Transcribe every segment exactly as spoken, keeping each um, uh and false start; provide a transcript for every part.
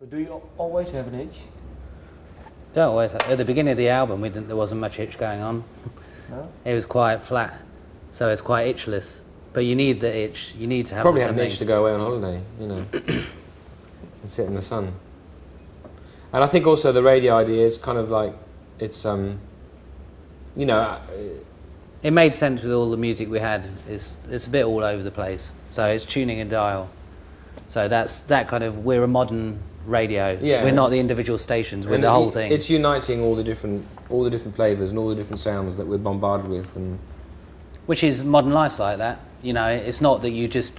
But do you always have an itch? Don't always. At the beginning of the album, we didn't, there wasn't much itch going on. No? It was quite flat, so it's quite itchless. But you need the itch. You need to have probably have an itch to go away on holiday, you know, and sit in the sun. And I think also the radio idea is kind of like it's, um, you know, it made sense with all the music we had. It's it's a bit all over the place, so it's tuning and dial. So that's that kind of we're a modern radio. Yeah, we're not the individual stations. We're the whole thing. It's uniting all the different all the different flavors and all the different sounds that we're bombarded with, and which is modern life's like that. You know, it's not that you just,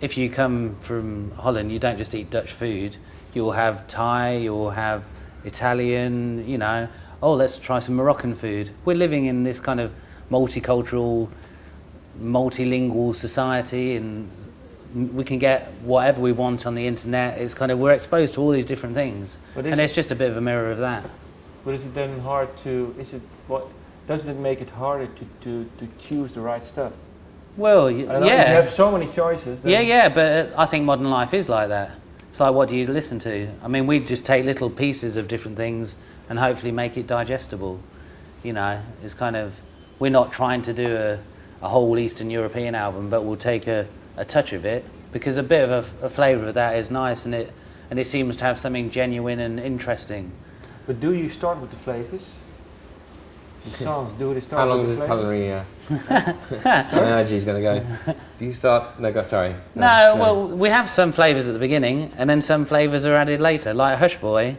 if you come from Holland, you don't just eat Dutch food. You'll have Thai, you'll have Italian, you know, oh, let's try some Moroccan food. We're living in this kind of multicultural, multilingual society, and we can get whatever we want on the internet. It's kind of, we're exposed to all these different things. But and it's just a bit of a mirror of that. But is it then hard to, is it, what, doesn't it make it harder to, to, to choose the right stuff? Well, yeah. I know, you have so many choices. Yeah, yeah, but I think modern life is like that. It's like, what do you listen to? I mean, we just take little pieces of different things and hopefully make it digestible. You know, it's kind of, we're not trying to do a, a whole Eastern European album, but we'll take a, a touch of it, because a bit of a, a flavour of that is nice, and it, and it seems to have something genuine and interesting. But do you start with the flavours? Songs, do they start? How long is this culinary uh, energy is going to go? Do you start? No, go, sorry. No, no, well, we have some flavours at the beginning, and then some flavours are added later. Like Hush Boy,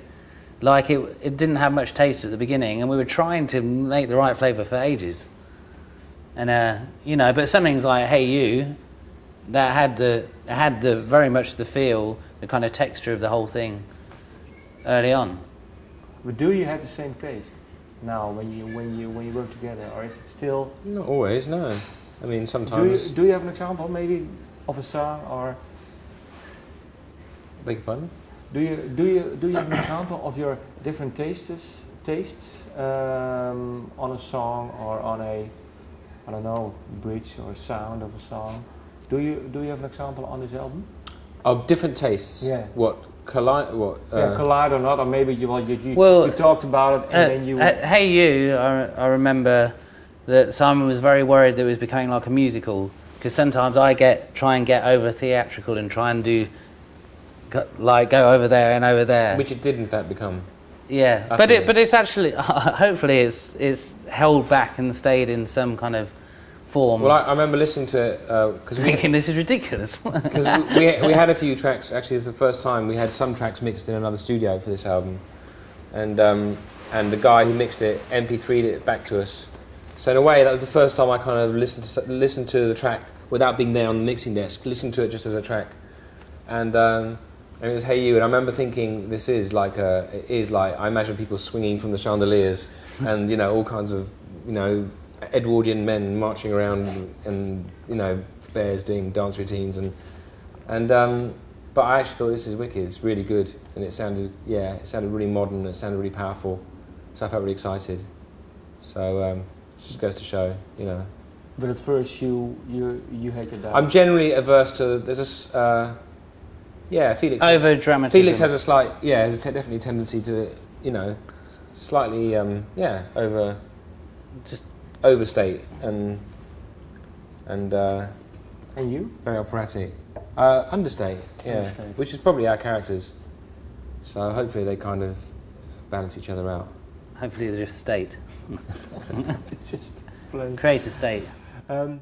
like it, it didn't have much taste at the beginning, and we were trying to make the right flavour for ages. And uh, you know, but something's like Hey You, that had the had the very much the feel, the kind of texture of the whole thing early on. But do you have the same taste now when you when you when you work together, or is it still not always? No, I mean sometimes. Do you, do you have an example maybe of a song or? Beg your pardon? Do you do you do you have an example of your different tastes tastes um, on a song or on a, I don't know, bridge or sound of a song? Do you do you have an example on this album? Of different tastes. Yeah. What? Collide, what, uh, yeah, collide or not, or maybe you, well, you, you, well, you talked about it and uh, then you... Uh, Hey You, I, I remember that Simon was very worried that it was becoming like a musical, because sometimes I get try and get over theatrical and try and do, like, go over there and over there. Which it did in fact become. Yeah, but, it, but it's actually, hopefully it's, it's held back and stayed in some kind of form. Well, I, I remember listening to it because uh, thinking this is ridiculous. Because we, we we had a few tracks. Actually, the first time we had some tracks mixed in another studio for this album, and um, and the guy who mixed it M P three'd it back to us. So in a way, that was the first time I kind of listened to, listened to the track without being there on the mixing desk. Listened to it just as a track, and um, and it was Hey You. And I remember thinking, this is like a, it is like I imagine people swinging from the chandeliers, and you know all kinds of you know. Edwardian men marching around and, you know, bears doing dance routines and, and um, but I actually thought this is wicked, it's really good, and it sounded, yeah, it sounded really modern, it sounded really powerful, so I felt really excited. So, um, it just goes to show, you know. But at first you, you, you hate your dad. I'm generally averse to, there's a, uh, yeah, Felix. Over dramatism. Felix has a slight, yeah, has a definitely tendency to, you know, slightly, um, yeah, over, just, overstate and and uh, and you very operatic, uh, understate, yeah, understate. Which is probably our characters. So hopefully they kind of balance each other out. Hopefully they're just state, just create a state. Um.